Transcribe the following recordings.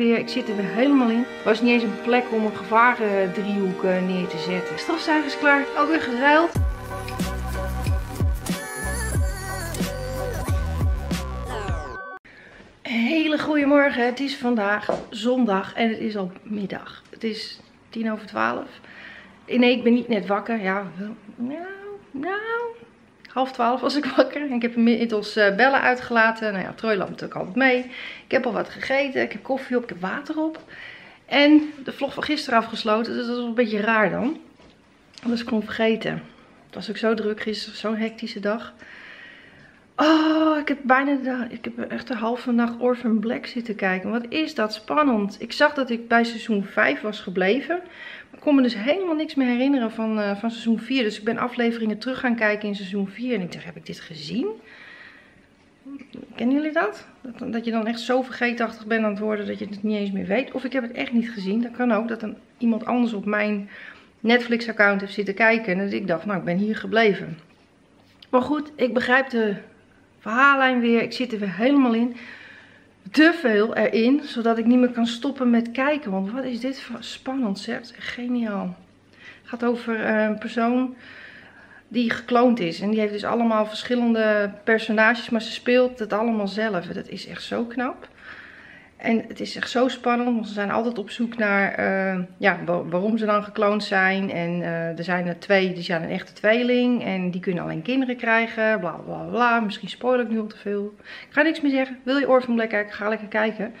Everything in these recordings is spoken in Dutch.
Weer, ik zit er weer helemaal in. Er was niet eens een plek om een gevarendriehoek neer te zetten. Stofzuiger is klaar, ook weer geruild. Hele goede morgen, het is vandaag zondag en het is al middag. Het is 11:10. Nee, ik ben niet net wakker. Ja, nou, 11:30 was ik wakker. En ik heb inmiddels bellen uitgelaten. Nou ja, Troy loopt natuurlijk altijd mee. Ik heb al wat gegeten. Ik heb koffie op. Ik heb water op. En de vlog van gisteren afgesloten. Dus dat was een beetje raar dan. Dat was ik gewoon vergeten. Het was ook zo druk gisteren. Zo'n hectische dag. Oh, ik heb bijna echt de halve nacht Orphan Black zitten kijken. Wat is dat spannend. Ik zag dat ik bij seizoen 5 was gebleven. Maar ik kon me dus helemaal niks meer herinneren van seizoen 4. Dus ik ben afleveringen terug gaan kijken in seizoen 4. En ik dacht, heb ik dit gezien? Kennen jullie dat? Dat je dan echt zo vergeetachtig bent aan het worden dat je het niet eens meer weet. Of ik heb het echt niet gezien. Dat kan ook, dat dan iemand anders op mijn Netflix account heeft zitten kijken. En dat ik dacht, nou, ik ben hier gebleven. Maar goed, ik begrijp de verhaallijn weer. Ik zit er weer helemaal in. Te veel erin, zodat ik niet meer kan stoppen met kijken. Want wat is dit spannend, zeg. Geniaal. Het gaat over een persoon die gekloond is. En die heeft dus allemaal verschillende personages, maar ze speelt het allemaal zelf. Dat is echt zo knap. En het is echt zo spannend, want ze zijn altijd op zoek naar waarom ze dan gekloond zijn. En er zijn er twee, die zijn een echte tweeling en die kunnen alleen kinderen krijgen. Bla bla bla, misschien spoil ik nu al te veel. Ik ga niks meer zeggen. Wil je Orphan Black kijken, ga lekker kijken.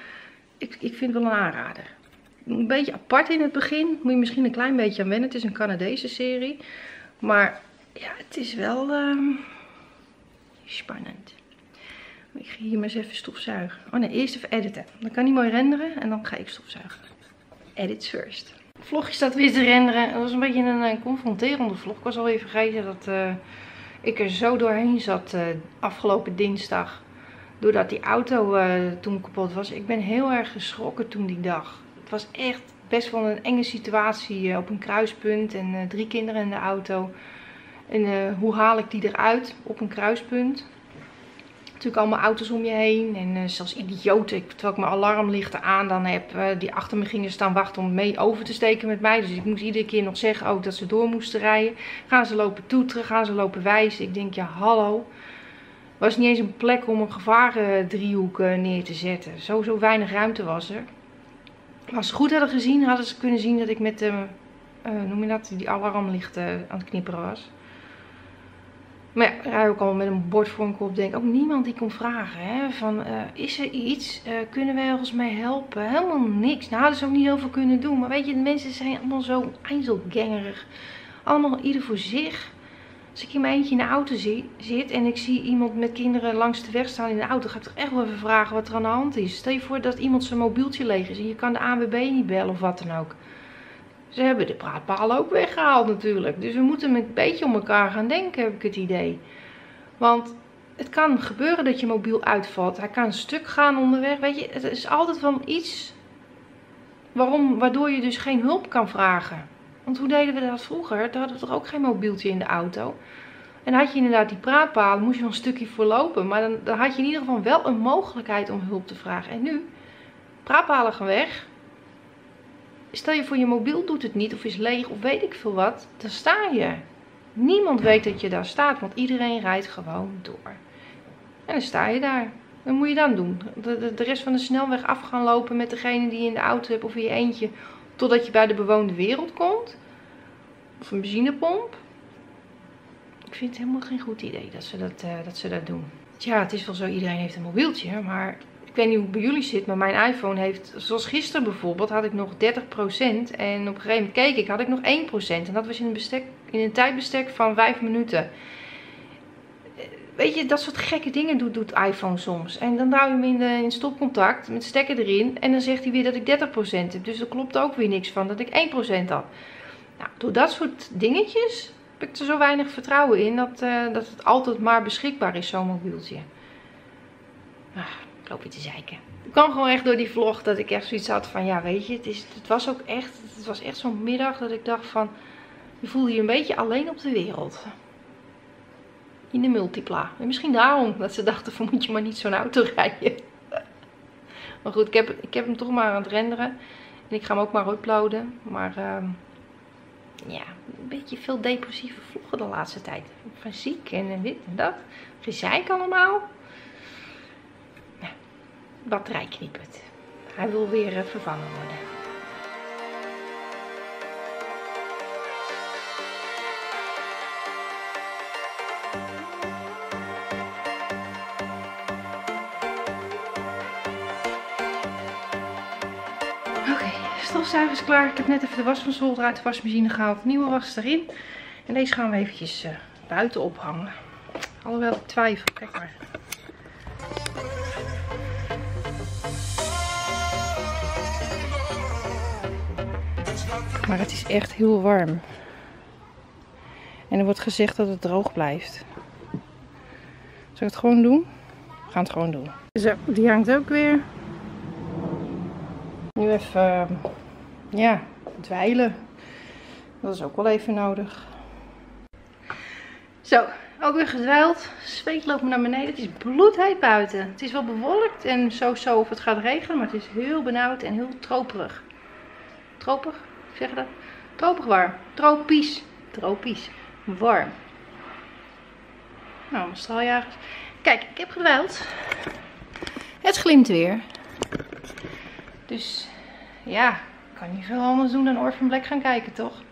Ik vind het wel een aanrader. Een beetje apart in het begin, moet je misschien een klein beetje aan wennen. Het is een Canadese serie, maar ja, het is wel spannend. Ik ga hier maar eens even stofzuigen. Oh nee, eerst even editen. Dan kan hij mooi renderen en dan ga ik stofzuigen. Edit first. Het vlogje staat weer te renderen. Het was een beetje een confronterende vlog. Ik was alweer vergeten dat ik er zo doorheen zat afgelopen dinsdag. Doordat die auto toen kapot was. Ik ben heel erg geschrokken toen die dag. Het was echt best wel een enge situatie op een kruispunt. En 3 kinderen in de auto. En hoe haal ik die eruit op een kruispunt? Natuurlijk allemaal auto's om je heen en zelfs idioten. Terwijl ik mijn alarmlichten aan dan heb, die achter me gingen staan wachten om mee over te steken met mij. Dus ik moest iedere keer nog zeggen ook dat ze door moesten rijden. Gaan ze lopen toeteren, gaan ze lopen wijzen. Ik denk, ja hallo. Er was niet eens een plek om een gevarendriehoek neer te zetten. Zo weinig ruimte was er. Maar als ze goed hadden gezien, hadden ze kunnen zien dat ik met die alarmlichten aan het knipperen was. Maar ja, ik rij ook allemaal met een bord voor mijn kop. Denk ook niemand die kon vragen. Hè? Van, is er iets? Kunnen wij ergens mee helpen? Helemaal niks. Nou, hadden ze ook niet heel veel kunnen doen. Maar weet je, de mensen zijn allemaal zo einzelgangerig. Allemaal ieder voor zich. Als ik in mijn eentje in de auto zit en ik zie iemand met kinderen langs de weg staan in de auto, ga ik toch echt wel even vragen wat er aan de hand is. Stel je voor dat iemand zijn mobieltje leeg is en je kan de ANWB niet bellen of wat dan ook. Ze hebben de praatpalen ook weggehaald natuurlijk. Dus we moeten een beetje om elkaar gaan denken, heb ik het idee. Want het kan gebeuren dat je mobiel uitvalt. Hij kan een stuk gaan onderweg. Weet je, het is altijd wel iets waardoor je dus geen hulp kan vragen. Want hoe deden we dat vroeger? Toen hadden we toch ook geen mobieltje in de auto. En had je inderdaad die praatpalen, moest je wel een stukje voorlopen. Maar dan had je in ieder geval wel een mogelijkheid om hulp te vragen. En nu, praatpalen gaan weg. Stel je voor, je mobiel doet het niet of is leeg of weet ik veel wat. Dan sta je. Niemand weet dat je daar staat, want iedereen rijdt gewoon door. En dan sta je daar. Wat moet je dan doen? De rest van de snelweg af gaan lopen met degene die je in de auto hebt of in je eentje. Totdat je bij de bewoonde wereld komt. Of een benzinepomp. Ik vind het helemaal geen goed idee dat ze dat doen. Tja, het is wel zo, iedereen heeft een mobieltje, maar... Ik weet niet hoe het bij jullie zit, maar mijn iPhone heeft, zoals gisteren bijvoorbeeld, had ik nog 30%. En op een gegeven moment keek ik, had ik nog 1%. En dat was in een tijdbestek van 5 minuten. Weet je, dat soort gekke dingen doet iPhone soms. En dan hou je hem in stopcontact met stekker erin. En dan zegt hij weer dat ik 30% heb. Dus er klopt ook weer niks van dat ik 1% had. Nou, door dat soort dingetjes heb ik er zo weinig vertrouwen in dat het altijd maar beschikbaar is, zo'n mobieltje. Ah. Ik loop weer te zeiken. Ik kwam gewoon echt door die vlog dat ik echt zoiets had van, ja weet je, het was echt zo'n middag dat ik dacht van, je voelde je een beetje alleen op de wereld. In de Multipla. En misschien daarom dat ze dachten van, moet je maar niet zo'n auto rijden. Maar goed, ik heb hem toch maar aan het renderen. En ik ga hem ook maar uploaden. Maar ja, een beetje veel depressieve vloggen de laatste tijd. Van ziek en dit en dat. Gezeik allemaal. Nou, batterij knippert. Hij wil weer vervangen worden. Stofzuiger is klaar. Ik heb net even de was van zolder uit de wasmachine gehaald. Nieuwe was erin. En deze gaan we eventjes buiten ophangen. Alhoewel ik twijfel. Kijk maar. Maar het is echt heel warm. En er wordt gezegd dat het droog blijft. Zal ik het gewoon doen? We gaan het gewoon doen. Zo, die hangt ook weer. Nu even, ja, dweilen. Dat is ook wel even nodig. Zo, ook weer gedweild. Zweet loopt me naar beneden. Het is bloedheet buiten. Het is wel bewolkt en zo of het gaat regenen. Maar het is heel benauwd en heel troperig. Troperig? Zeg je dat? Troperig warm. Tropisch. Tropisch. Warm. Nou, mijn straaljagers. Kijk, ik heb gedweild. Het glimt weer. Dus ja, ik kan niet veel anders doen dan Orphan Black gaan kijken, toch?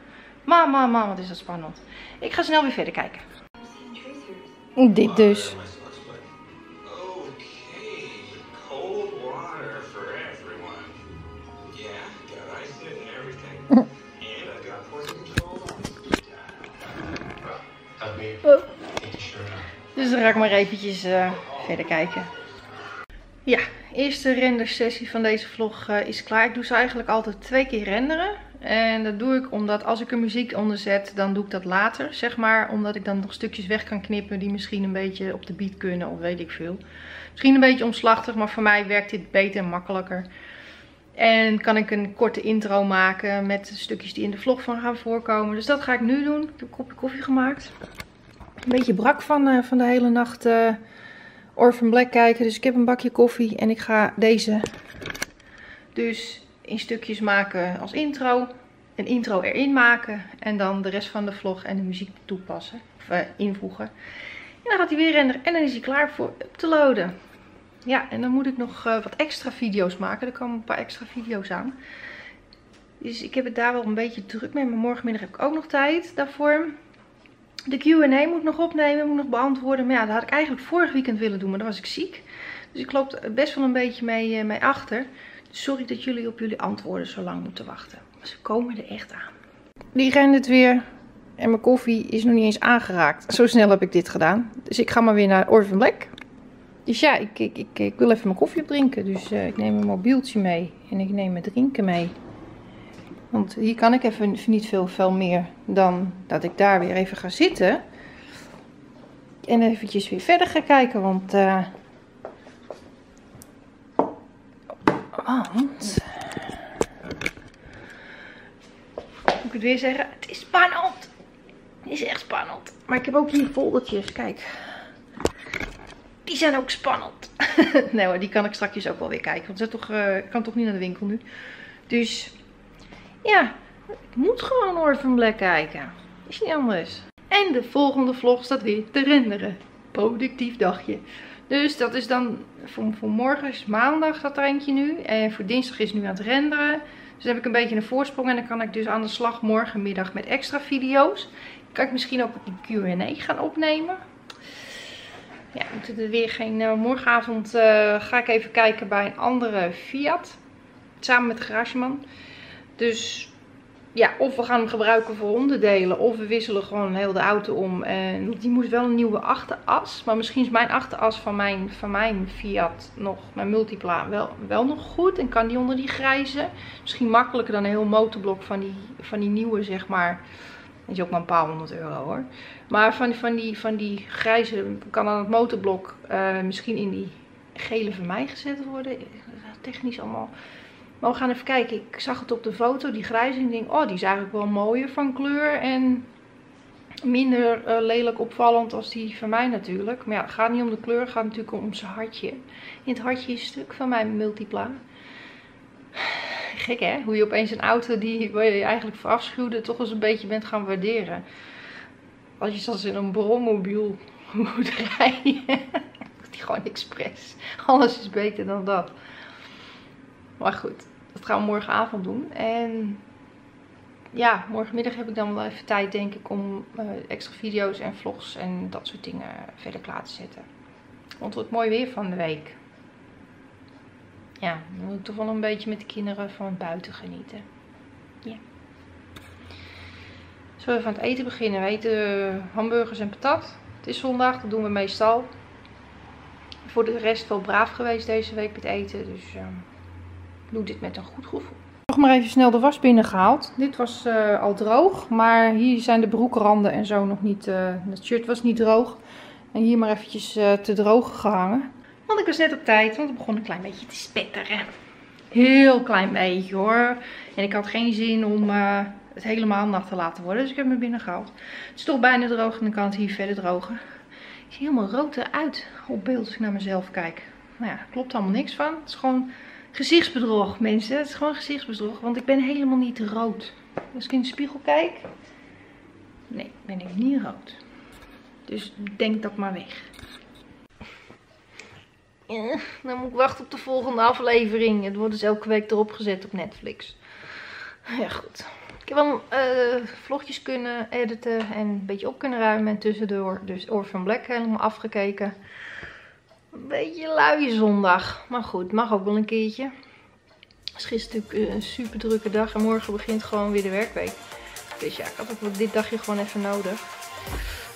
Mama, wat is dat spannend. Ik ga snel weer verder kijken. Dit dus. Oh. Dus dan ga ik maar eventjes verder kijken. Ja. Eerste rendersessie van deze vlog is klaar. Ik doe ze eigenlijk altijd 2 keer renderen. En dat doe ik omdat als ik er muziek onder zet, dan doe ik dat later, zeg maar. Omdat ik dan nog stukjes weg kan knippen die misschien een beetje op de beat kunnen of weet ik veel. Misschien een beetje omslachtig, maar voor mij werkt dit beter en makkelijker. En kan ik een korte intro maken met stukjes die in de vlog van gaan voorkomen. Dus dat ga ik nu doen. Ik heb een kopje koffie gemaakt. Een beetje brak van de hele nacht... Orphan Black kijken, dus ik heb een bakje koffie en ik ga deze dus in stukjes maken als intro. Een intro erin maken en dan de rest van de vlog en de muziek toepassen of invoegen. En dan gaat hij weer renderen en dan is hij klaar voor up te loaden. Ja, en dan moet ik nog wat extra video's maken. Er komen een paar extra video's aan. Dus ik heb het daar wel een beetje druk mee, maar morgenmiddag heb ik ook nog tijd daarvoor. De Q&A moet ik nog opnemen, moet ik nog beantwoorden. Maar ja, dat had ik eigenlijk vorig weekend willen doen, maar dan was ik ziek. Dus ik loop er best wel een beetje mee achter. Dus sorry dat jullie op jullie antwoorden zo lang moeten wachten. Maar ze komen er echt aan. Die rendert weer. En mijn koffie is nog niet eens aangeraakt. Zo snel heb ik dit gedaan. Dus ik ga maar weer naar Orphan Black. Dus ja, ik wil even mijn koffie opdrinken. Dus ik neem mijn mobieltje mee. En ik neem mijn drinken mee. Want hier kan ik even niet veel meer dan dat ik daar weer even ga zitten. En eventjes weer verder ga kijken, want... Moet ik het weer zeggen? Het is spannend! Het is echt spannend. Maar ik heb ook hier foldertjes, kijk. Die zijn ook spannend. Nee hoor, die kan ik straks ook wel weer kijken. Want ik kan toch niet naar de winkel nu. Dus... ja, ik moet gewoon Orphan Black kijken. Is niet anders. En de volgende vlog staat weer te renderen. Productief dagje. Dus dat is dan voor morgen is maandag dat er eentje nu. En voor dinsdag is nu aan het renderen. Dus dan heb ik een beetje een voorsprong. En dan kan ik dus aan de slag morgenmiddag met extra video's. Kan ik misschien ook die Q&A gaan opnemen. Ja, we moeten er weer geen... morgenavond ga ik even kijken bij een andere Fiat. Samen met de garageman. Dus ja, of we gaan hem gebruiken voor onderdelen, of we wisselen gewoon heel de auto om. En die moet wel een nieuwe achteras, maar misschien is mijn achteras van mijn Fiat nog, mijn Multipla, wel nog goed. En kan die onder die grijze, misschien makkelijker dan een heel motorblok van die nieuwe, zeg maar. Dat is ook maar een paar €100 hoor. Maar van die grijze kan dan het motorblok misschien in die gele van mij gezet worden. Technisch allemaal... maar we gaan even kijken. Ik zag het op de foto, die grijze. En ik denk, oh, die is eigenlijk wel mooier van kleur. En minder lelijk opvallend als die van mij natuurlijk. Maar ja, het gaat niet om de kleur, het gaat natuurlijk om zijn hartje. In het hartje is een stuk van mijn Multipla. Gek hè, hoe je opeens een auto die je eigenlijk verafschuwde toch eens een beetje bent gaan waarderen. Als je zelfs in een brommobiel moet rijden. Dat is gewoon expres. Alles is beter dan dat. Maar goed, dat gaan we morgenavond doen. En ja, morgenmiddag heb ik dan wel even tijd denk ik om extra video's en vlogs en dat soort dingen verder klaar te zetten. Want het wordt mooi weer van de week. Ja, dan moet ik toch wel een beetje met de kinderen van buiten genieten. Ja. Zullen we even aan het eten beginnen? We eten hamburgers en patat. Het is zondag, dat doen we meestal. Voor de rest wel braaf geweest deze week met eten. Dus doe dit met een goed gevoel. Nog maar even snel de was binnengehaald. Dit was al droog, maar hier zijn de broekranden en zo nog niet. Het shirt was niet droog. En hier maar eventjes te droog gehangen. Want ik was net op tijd, want het begon een klein beetje te spetteren. Heel klein beetje hoor. En ik had geen zin om het helemaal nat te laten worden. Dus ik heb me binnengehaald. Het is toch bijna droog en dan kan het hier verder drogen. Ik zie helemaal rood eruit op beeld als ik naar mezelf kijk. Nou ja, er klopt allemaal niks van. Het is gewoon gezichtsbedrog mensen. Het is gewoon gezichtsbedrog, want ik ben helemaal niet rood. Als ik in de spiegel kijk, nee, ben ik niet rood. Dus denk dat maar weg. Ja, dan moet ik wachten op de volgende aflevering. Het wordt dus elke week erop gezet op Netflix. Ja, goed. Ik heb wel vlogjes kunnen editen en een beetje op kunnen ruimen. En tussendoor dus Orphan Black helemaal afgekeken. Een beetje luie zondag. Maar goed, mag ook wel een keertje. Het is gisteren natuurlijk een super drukke dag. En morgen begint gewoon weer de werkweek. Dus ja, ik had ook dit dagje gewoon even nodig.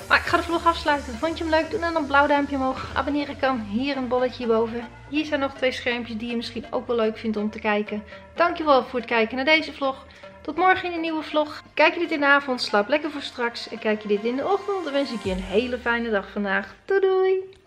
Maar ik ga de vlog afsluiten. Vond je hem leuk? Doe dan een blauw duimpje omhoog. Abonneren kan. Hier een bolletje hierboven. Hier zijn nog twee schermpjes die je misschien ook wel leuk vindt om te kijken. Dankjewel voor het kijken naar deze vlog. Tot morgen in een nieuwe vlog. Kijk je dit in de avond, slaap lekker voor straks. En kijk je dit in de ochtend, dan wens ik je een hele fijne dag vandaag. Doei doei!